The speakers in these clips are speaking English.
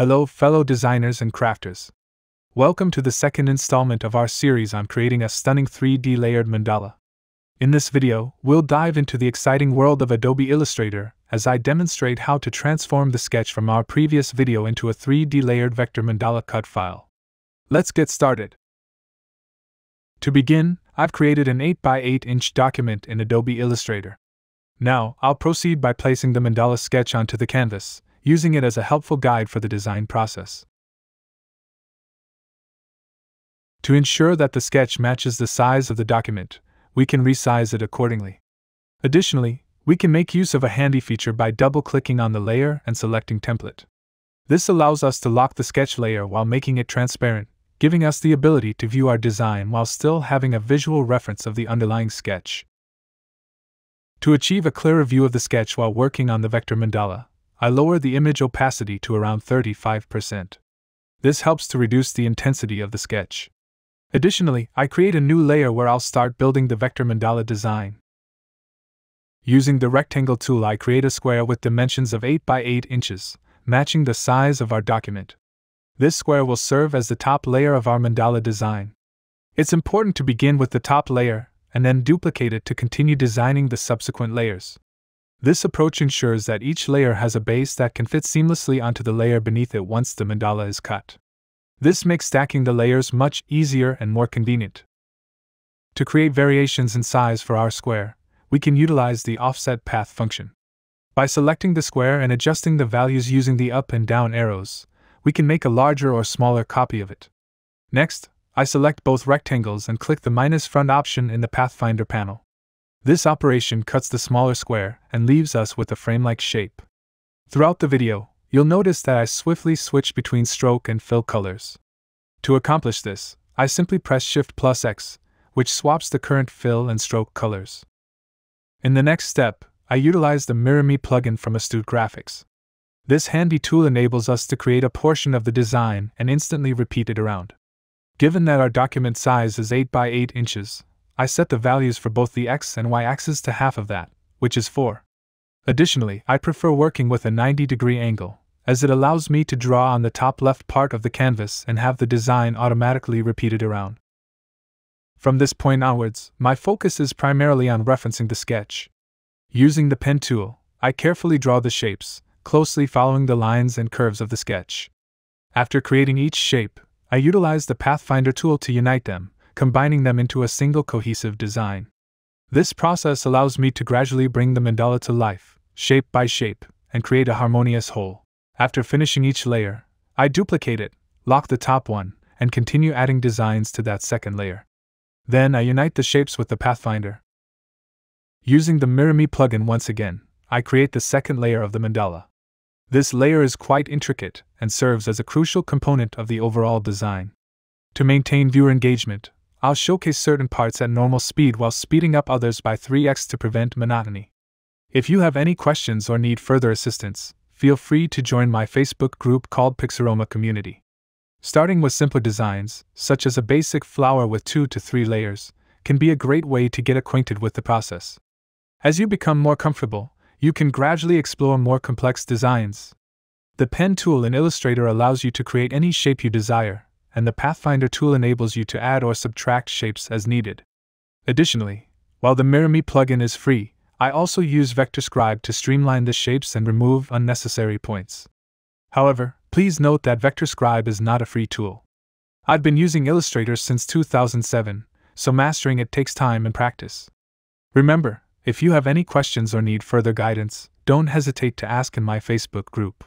Hello fellow designers and crafters. Welcome to the second installment of our series on creating a stunning 3D layered mandala. In this video, we'll dive into the exciting world of Adobe Illustrator as I demonstrate how to transform the sketch from our previous video into a 3D layered vector mandala cut file. Let's get started. To begin, I've created an 8x8 inch document in Adobe Illustrator. Now, I'll proceed by placing the mandala sketch onto the canvas, using it as a helpful guide for the design process. To ensure that the sketch matches the size of the document, we can resize it accordingly. Additionally, we can make use of a handy feature by double-clicking on the layer and selecting Template. This allows us to lock the sketch layer while making it transparent, giving us the ability to view our design while still having a visual reference of the underlying sketch. To achieve a clearer view of the sketch while working on the vector mandala, I lower the image opacity to around 35%. This helps to reduce the intensity of the sketch. Additionally, I create a new layer where I'll start building the vector mandala design. Using the rectangle tool, I create a square with dimensions of 8x8 inches, matching the size of our document. This square will serve as the top layer of our mandala design. It's important to begin with the top layer, and then duplicate it to continue designing the subsequent layers. This approach ensures that each layer has a base that can fit seamlessly onto the layer beneath it once the mandala is cut. This makes stacking the layers much easier and more convenient. To create variations in size for our square, we can utilize the offset path function. By selecting the square and adjusting the values using the up and down arrows, we can make a larger or smaller copy of it. Next, I select both rectangles and click the minus front option in the Pathfinder panel. This operation cuts the smaller square and leaves us with a frame-like shape. Throughout the video, you'll notice that I swiftly switch between stroke and fill colors. To accomplish this, I simply press Shift+X, which swaps the current fill and stroke colors. In the next step, I utilize the MirrorMe plugin from Astute Graphics. This handy tool enables us to create a portion of the design and instantly repeat it around. Given that our document size is 8x8 inches, I set the values for both the X and Y axes to half of that, which is 4. Additionally, I prefer working with a 90-degree angle, as it allows me to draw on the top left part of the canvas and have the design automatically repeated around. From this point onwards, my focus is primarily on referencing the sketch. Using the Pen tool, I carefully draw the shapes, closely following the lines and curves of the sketch. After creating each shape, I utilize the Pathfinder tool to unite them, combining them into a single cohesive design. This process allows me to gradually bring the mandala to life, shape by shape, and create a harmonious whole. After finishing each layer, I duplicate it, lock the top one, and continue adding designs to that second layer. Then I unite the shapes with the Pathfinder. Using the MirrorMe plugin once again, I create the second layer of the mandala. This layer is quite intricate and serves as a crucial component of the overall design. To maintain viewer engagement, I'll showcase certain parts at normal speed while speeding up others by 3x to prevent monotony. If you have any questions or need further assistance, feel free to join my Facebook group called Pixaroma Community. Starting with simpler designs, such as a basic flower with 2 to 3 layers, can be a great way to get acquainted with the process. As you become more comfortable, you can gradually explore more complex designs. The Pen tool in Illustrator allows you to create any shape you desire, and the Pathfinder tool enables you to add or subtract shapes as needed. Additionally, while the MirrorMe plugin is free, I also use VectorScribe to streamline the shapes and remove unnecessary points. However, please note that VectorScribe is not a free tool. I've been using Illustrator since 2007, so mastering it takes time and practice. Remember, if you have any questions or need further guidance, don't hesitate to ask in my Facebook group.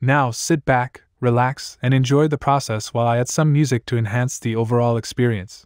Now sit back, relax, and enjoy the process while I add some music to enhance the overall experience.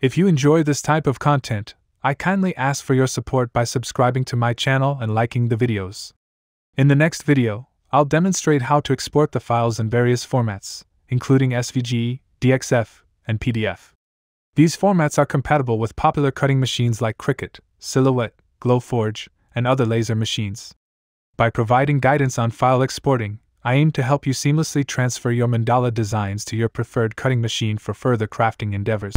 If you enjoy this type of content, I kindly ask for your support by subscribing to my channel and liking the videos. In the next video, I'll demonstrate how to export the files in various formats, including SVG, DXF, and PDF. These formats are compatible with popular cutting machines like Cricut, Silhouette, Glowforge, and other laser machines. By providing guidance on file exporting, I aim to help you seamlessly transfer your mandala designs to your preferred cutting machine for further crafting endeavors.